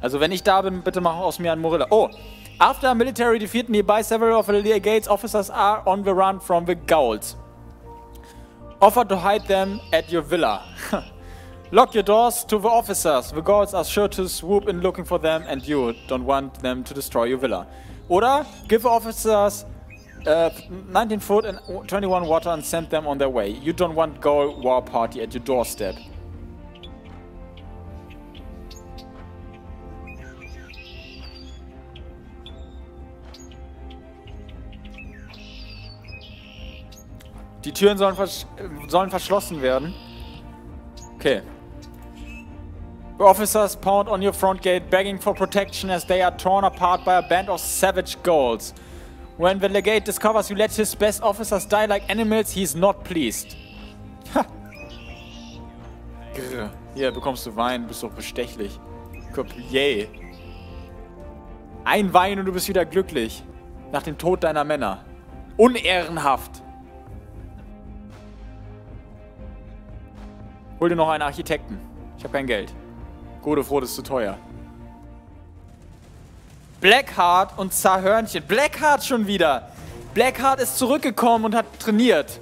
Also wenn ich da bin, bitte mach aus mir einen Morilla. Oh! After a military defeat nearby, several of the legate's officers are on the run from the Gauls. Offer to hide them at your villa. Lock your doors to the officers. The Gauls are sure to swoop in looking for them and you don't want them to destroy your villa. Oder give the officers 19 food and 21 water and send them on their way. You don't want Gaul war party at your doorstep. Die Türen sollen verschlossen werden. Okay. The officers pound on your front gate, begging for protection as they are torn apart by a band of savage Gauls. When the legate discovers you let his best officers die like animals, he's not pleased. Ha! Grr. Hier bekommst du Wein, bist doch bestechlich. Yay. Ein Wein und du bist wieder glücklich. Nach dem Tod deiner Männer. Unehrenhaft. Hol dir noch einen Architekten. Ich habe kein Geld. Godefroid ist zu teuer. Blackheart und Zahörnchen. Blackheart schon wieder. Blackheart ist zurückgekommen und hat trainiert.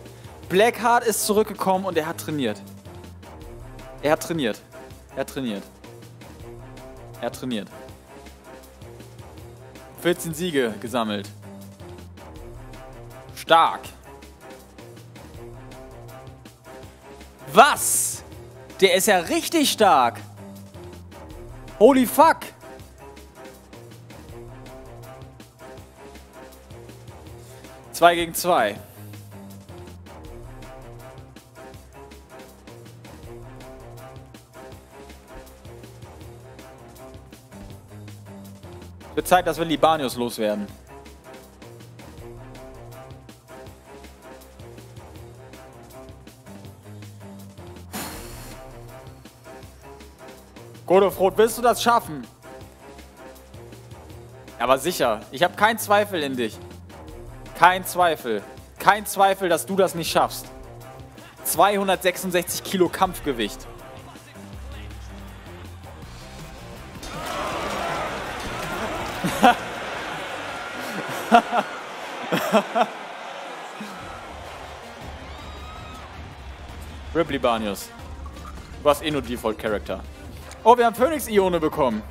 Blackheart ist zurückgekommen und er hat trainiert. Er hat trainiert. Er hat trainiert. Er hat trainiert. 14 Siege gesammelt. Stark. Was? Der ist ja richtig stark. Holy fuck. Zwei gegen zwei. Es wird Zeit, dass wir Libanius loswerden. Godefroid, willst du das schaffen? Aber sicher, ich habe keinen Zweifel in dich. Kein Zweifel. Kein Zweifel, dass du das nicht schaffst. 266 Kilo Kampfgewicht. RIP Libanius. Du warst eh nur Default Character. Oh, wir haben Phoenix-Ione bekommen.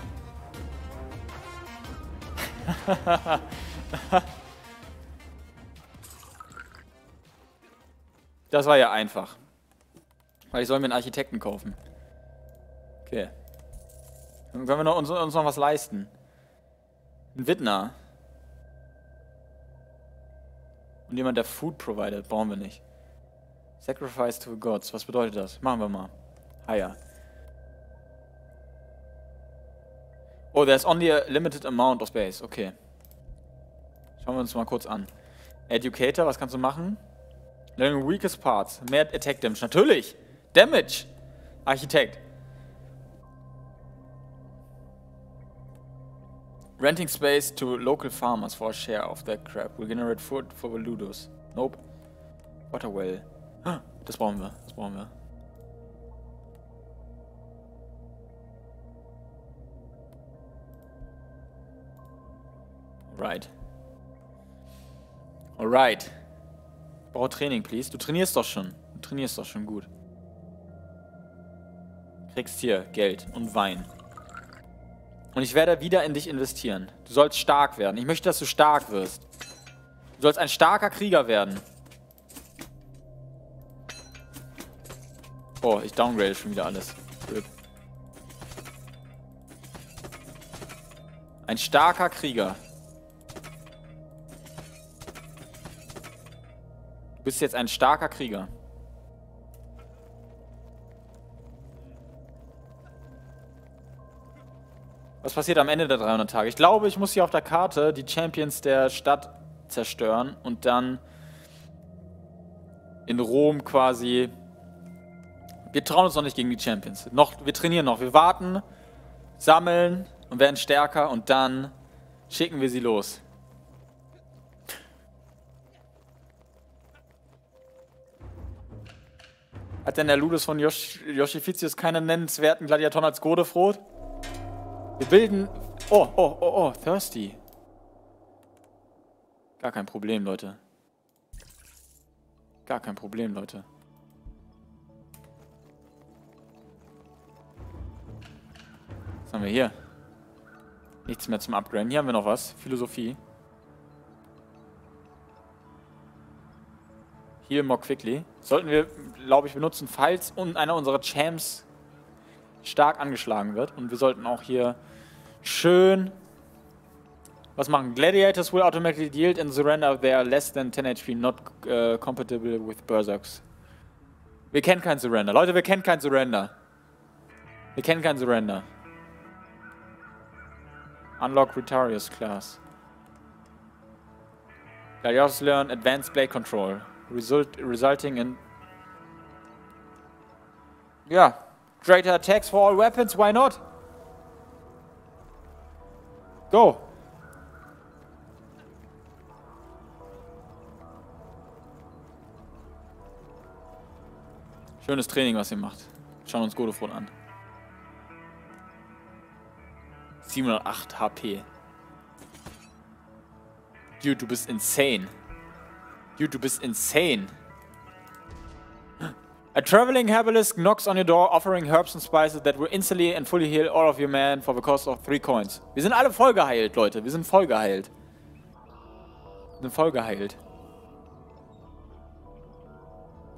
Das war ja einfach. Weil ich soll mir einen Architekten kaufen. Okay. Dann können wir noch uns noch was leisten. Ein Widner. Und jemand, der Food provided, brauchen wir nicht. Sacrifice to the Gods. Was bedeutet das? Machen wir mal. Ah ja. Oh, there's only a limited amount of space. Okay. Schauen wir uns mal kurz an. Educator, was kannst du machen? Learning weakest parts. Mehr Attack Damage. Natürlich! Damage! Architekt. Renting space to local farmers for a share of their crop. Will generate food for the Ludus. Nope. Waterwell. Das brauchen wir. Das brauchen wir. Alright. Alright. Ich brauche Training, please. Du trainierst doch schon. Du trainierst doch schon gut. Kriegst hier Geld und Wein. Und ich werde wieder in dich investieren. Du sollst stark werden. Ich möchte, dass du stark wirst. Du sollst ein starker Krieger werden. Oh, ich downgrade schon wieder alles. Ein starker Krieger. Du bist jetzt ein starker Krieger. Was passiert am Ende der 300 Tage? Ich glaube, ich muss hier auf der Karte die Champions der Stadt zerstören und dann in Rom quasi... Wir trauen uns noch nicht gegen die Champions. Wir trainieren noch. Wir warten, sammeln und werden stärker und dann schicken wir sie los. Hat denn der Ludus von Yoshificius keine nennenswerten Gladiatoren als Godefroid? Wir bilden... Oh, oh, oh, oh, thirsty. Gar kein Problem, Leute. Gar kein Problem, Leute. Was haben wir hier? Nichts mehr zum Upgraden. Hier haben wir noch was. Philosophie. Heal more quickly. Sollten wir, glaube ich, benutzen, falls einer unserer Champs stark angeschlagen wird. Und wir sollten auch hier schön... Was machen? Gladiators will automatically yield and surrender if they are less than 10 HP, not compatible with Berserks. Wir kennen keinen Surrender. Leute, wir kennen keinen Surrender. Wir kennen keinen Surrender. Unlock Retarius class. Gladiators learn advanced blade control, resulting in... Ja. Greater attacks for all weapons, why not? Go! Schönes Training, was ihr macht. Schauen uns Godefroid an. 708 HP. Dude, du bist insane. Dude, du bist insane. A traveling herbalistic knocks on your door, offering herbs and spices that will instantly and fully heal all of your men for the cost of 3 coins. Wir sind alle voll geheilt, Leute. Wir sind voll geheilt. Wir sind voll geheilt.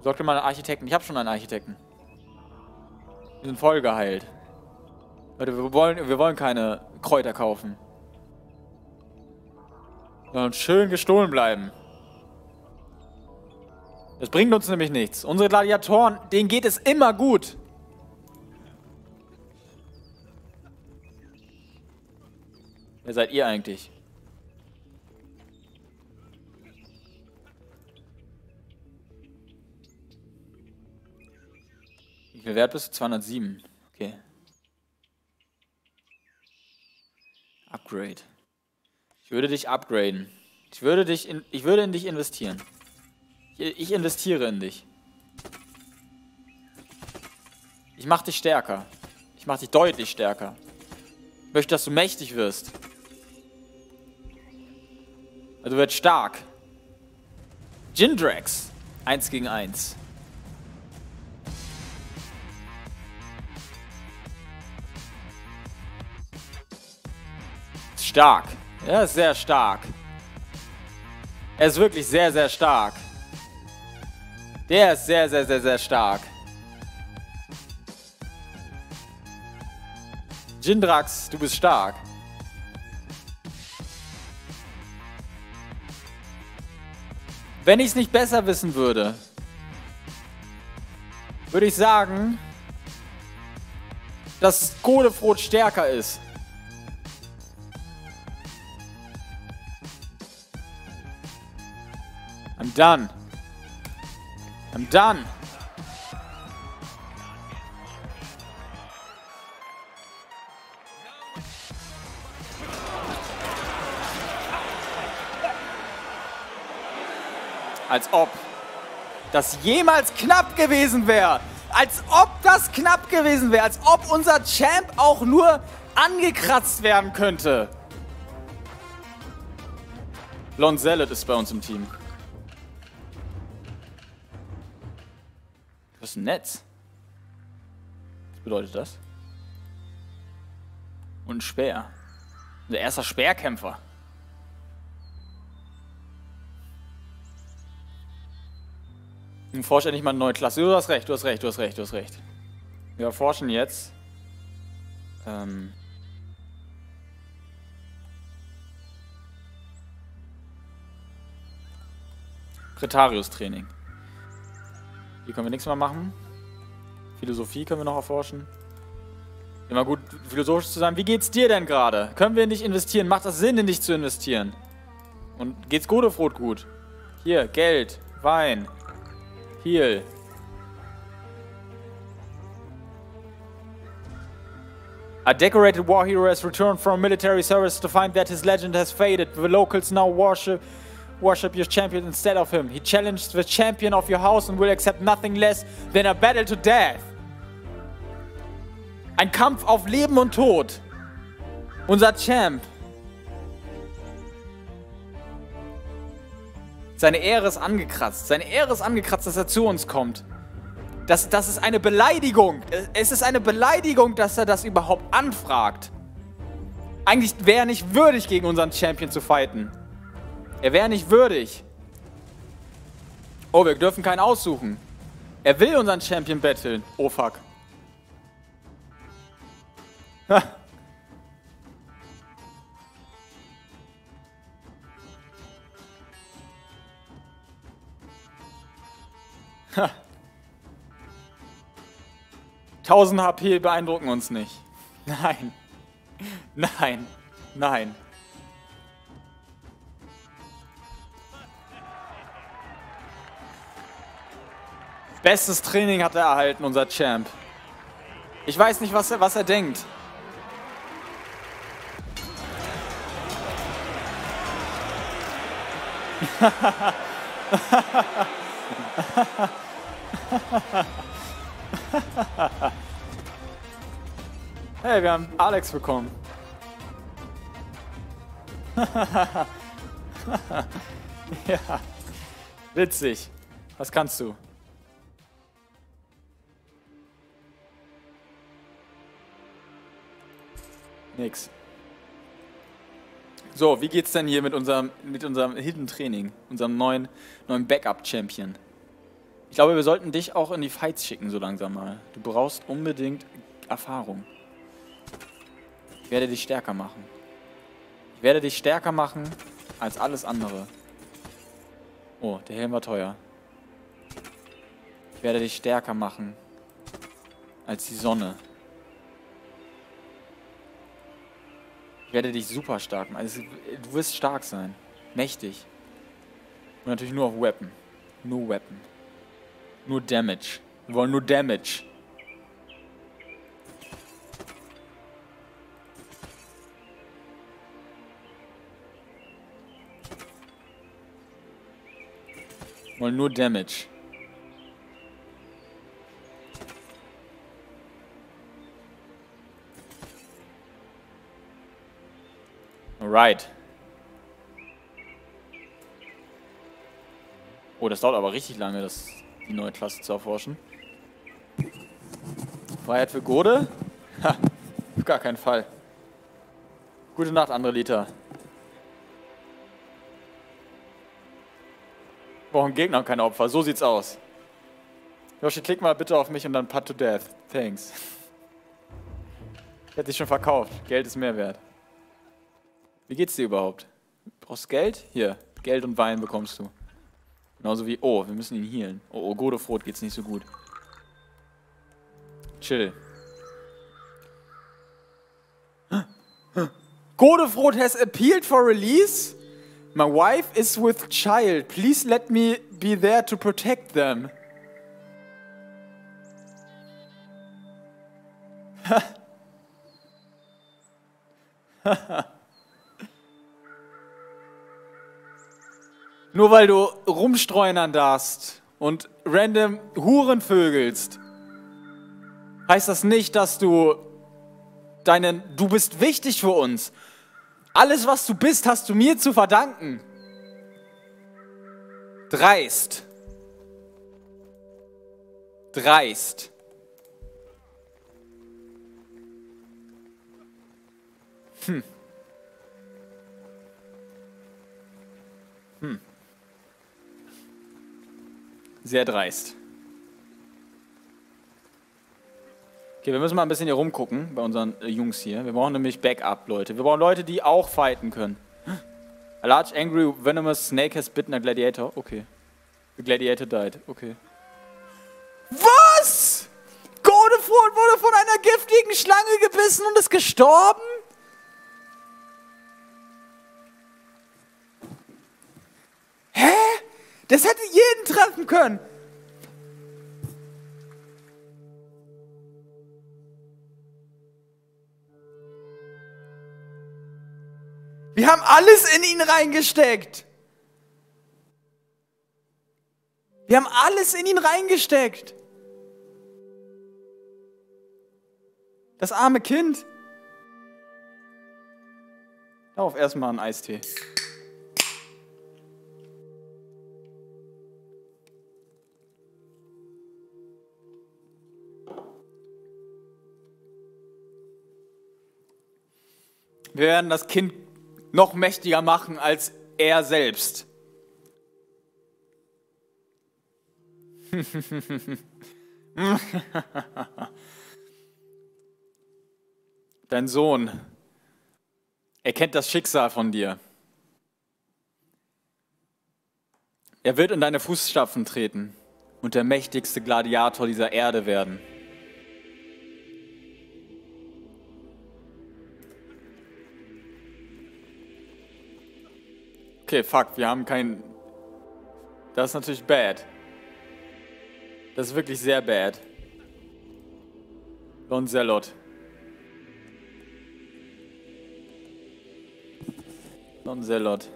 Sorgt ihr mal einen Architekten. Ich habe schon einen Architekten. Wir sind voll geheilt. Leute, wir wollen keine Kräuter kaufen. Sondern schön gestohlen bleiben. Das bringt uns nämlich nichts. Unsere Gladiatoren, denen geht es immer gut. Wer seid ihr eigentlich? Wie viel wert bist du? 207. Okay. Upgrade. Ich würde dich upgraden. Ich würde in dich investieren. Ich investiere in dich. Ich mache dich stärker. Ich mache dich deutlich stärker. Ich möchte, dass du mächtig wirst. Also wird stark. Jindrax. 1 gegen 1. Stark. Er ist sehr stark. Er ist wirklich sehr, sehr stark. Der ist sehr, sehr, sehr, sehr stark. Jindrax, du bist stark. Wenn ich es nicht besser wissen würde. würde ich sagen, dass Godefroid stärker ist. I'm done. I'm done. Als ob das jemals knapp gewesen wäre. Als ob das knapp gewesen wäre. Als ob unser Champ auch nur angekratzt werden könnte. Lonzelot ist bei uns im Team. Das ist ein Netz. Was bedeutet das? Und ein Speer. Unser erster Speerkämpfer. Wir forschen endlich mal eine neue Klasse. Du hast recht, du hast recht, du hast recht, du hast recht. Wir forschen jetzt. Preclarus-Training. Hier können wir nichts mehr machen. Philosophie können wir noch erforschen. Immer gut, philosophisch zu sein. Wie geht's dir denn gerade? Können wir in dich investieren? Macht das Sinn, in dich zu investieren? Und geht's Godefroid gut? Hier, Geld, Wein. Heal. A decorated war hero has returned from military service to find that his legend has faded. The locals now worship your champion instead of him. He challenged the champion of your house and will accept nothing less than a battle to death. Ein Kampf auf Leben und Tod. Unser Champ. Seine Ehre ist angekratzt. Seine Ehre ist angekratzt, dass er zu uns kommt. Das ist eine Beleidigung. Es ist eine Beleidigung, dass er das überhaupt anfragt. Eigentlich wäre er nicht würdig, gegen unseren Champion zu fighten. Er wäre nicht würdig. Oh, wir dürfen keinen aussuchen. Er will unseren Champion battlen. Oh, fuck. Ha. Ha. 1000 HP beeindrucken uns nicht. Nein. Nein. Nein. Bestes Training hat er erhalten, unser Champ. Ich weiß nicht, was er denkt. Hey, wir haben Alex bekommen. Ja, witzig. Was kannst du? Nix. So, wie geht's denn hier mit unserem Hidden Training, unserem neuen Backup-Champion? Ich glaube, wir sollten dich auch in die Fights schicken, so langsam mal. Du brauchst unbedingt Erfahrung. Ich werde dich stärker machen. Ich werde dich stärker machen als alles andere. Oh, der Helm war teuer. Ich werde dich stärker machen als die Sonne. Ich werde dich super stark machen. Also, du wirst stark sein. Mächtig. Und natürlich nur auf Weapon. Nur Weapon. Nur Damage. Wir wollen nur Damage. Wir wollen nur Damage. Alright. Oh, das dauert aber richtig lange, das die neue Klasse zu erforschen. Freiheit für Gode? Ha, auf gar keinen Fall. Gute Nacht, Andrelita. Wir brauchen Gegner und keine Opfer. So sieht's aus. Yoshi, klick mal bitte auf mich und dann Put to Death. Thanks. Ich hätte dich schon verkauft. Geld ist mehr wert. Wie geht's dir überhaupt? Brauchst Geld? Hier, Geld und Wein bekommst du. Genauso wie, oh, wir müssen ihn healen. Oh, Godefroid geht's nicht so gut. Chill. Godefroid has appealed for release. My wife is with child. Please let me be there to protect them. Nur weil du rumstreunern darfst und random Huren vögelst, heißt das nicht, dass du deinen... Du bist wichtig für uns. Alles, was du bist, hast du mir zu verdanken. Dreist. Dreist. Hm. Hm. Sehr dreist. Okay, wir müssen mal ein bisschen hier rumgucken bei unseren Jungs hier. Wir brauchen nämlich Backup, Leute. Wir brauchen Leute, die auch fighten können. A large angry venomous snake has bitten a gladiator. Okay. The gladiator died. Okay. Was? Godefroid wurde von einer giftigen Schlange gebissen und ist gestorben? Hä? Das hätte jeden treffen können. Wir haben alles in ihn reingesteckt. Wir haben alles in ihn reingesteckt. Das arme Kind. Darauf erstmal einen Eistee. Wir werden das Kind noch mächtiger machen als er selbst. Dein Sohn erkennt das Schicksal von dir. Er wird in deine Fußstapfen treten und der mächtigste Gladiator dieser Erde werden. Okay, fuck, wir haben keinen... Das ist natürlich bad. Das ist wirklich sehr bad. Lonzelot. Lonzelot.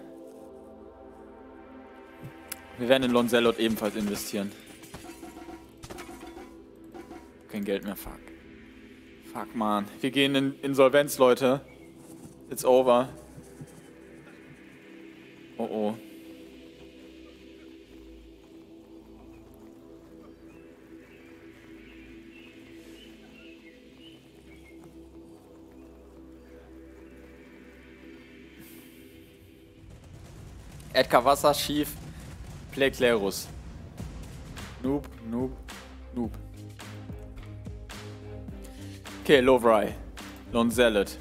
Wir werden in Lonzelot ebenfalls investieren. Kein Geld mehr, fuck. Fuck, man. Wir gehen in Insolvenz, Leute. It's over. Oh oh. Edgar Wasserstrom, Preclarus. Noob, noob, noob. Okay, Lowry. Lonzelot.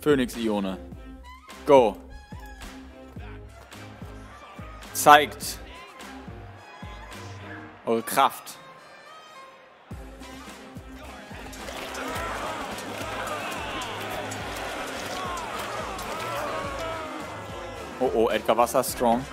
Phoenix-Ione. Go. Zeigt eure Kraft. Oh oh, Edgar Wasserstrom.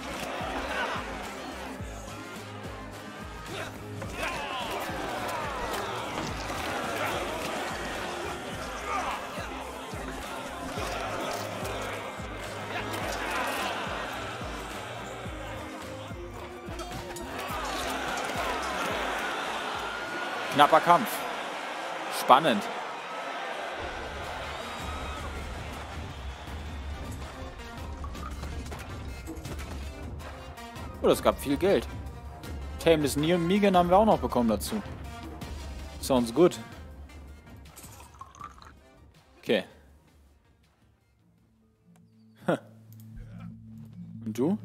Knapper Kampf. Spannend. Oh, das gab viel Geld. Tameless Negan haben wir auch noch bekommen dazu. Sounds good. Okay. Und du?